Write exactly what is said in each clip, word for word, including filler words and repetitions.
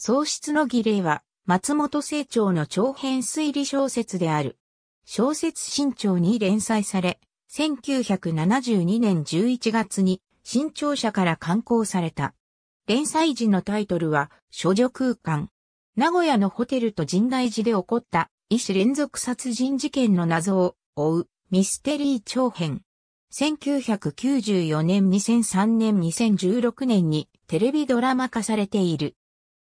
喪失の儀礼は、松本清張の長編推理小説である。小説新潮に連載され、せんきゅうひゃくななじゅうにねんじゅういちがつに新潮社から刊行された。連載時のタイトルは、処女空間。名古屋のホテルと深大寺で起こった、医師連続殺人事件の謎を追う、ミステリー長編。せんきゅうひゃくきゅうじゅうよねん、にせんさんねん、にせんじゅうろくねんにテレビドラマ化されている。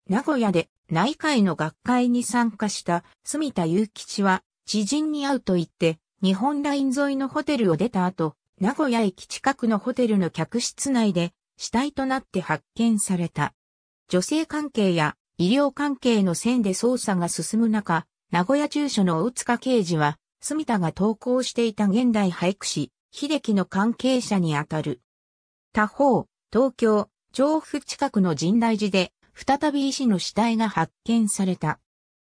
名古屋で内海の学会に参加した住田雄吉は知人に会うと言って日本ライン沿いのホテルを出た後、名古屋駅近くのホテルの客室内で死体となって発見された。女性関係や医療関係の線で捜査が進む中、名古屋中署の大塚刑事は住田が投稿していた現代俳句詩、秀樹の関係者にあたる。他方、東京、調布近くの深大寺で、再び医師の死体が発見された。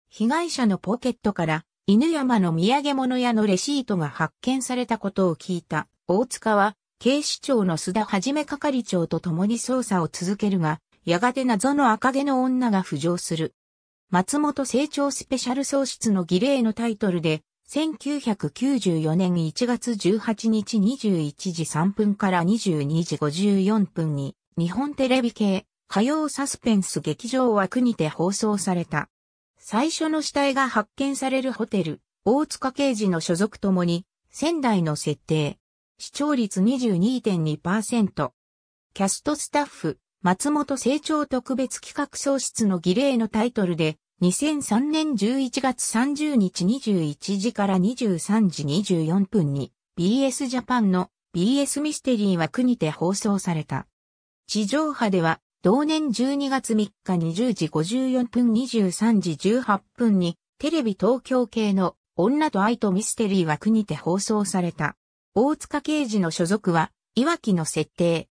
被害者のポケットから、犬山の土産物屋のレシートが発見されたことを聞いた大塚は、警視庁の須田一係長と共に捜査を続けるが、やがて謎の赤毛の女が浮上する。松本清張スペシャル喪失の儀礼のタイトルで、せんきゅうひゃくきゅうじゅうよねんいちがつじゅうはちにちにじゅういちじさんぷんからにじゅうにじごじゅうよんぷんに日本テレビ系火曜サスペンス劇場枠にて放送された。最初の死体が発見されるホテル、大塚刑事の所属ともに仙台の設定。視聴率 にじゅうにてんにパーセント。キャストスタッフ、松本清張特別企画喪失の儀礼のタイトルで、にせんさんねんじゅういちがつさんじゅうにちにじゅういちじからにじゅうさんじにじゅうよんぷんに ビーエス ジャパンの ビーエス ミステリー枠にて放送された。地上波では同年じゅうにがつみっかにじゅうじごじゅうよんぷんにじゅうさん時じゅうはっぷんにテレビ東京系の女と愛とミステリー枠にて放送された。大塚刑事の所属はいわきの設定。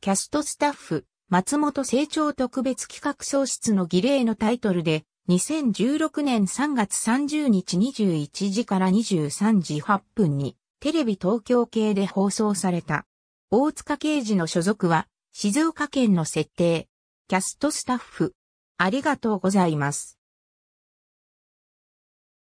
キャストスタッフ松本清張特別企画喪失の儀礼のタイトルでにせんじゅうろくねんさんがつさんじゅうにちにじゅういちじからにじゅうさん時はっぷんにテレビ東京系で放送された。大塚刑事の所属は静岡県の設定。キャストスタッフ。ありがとうございます。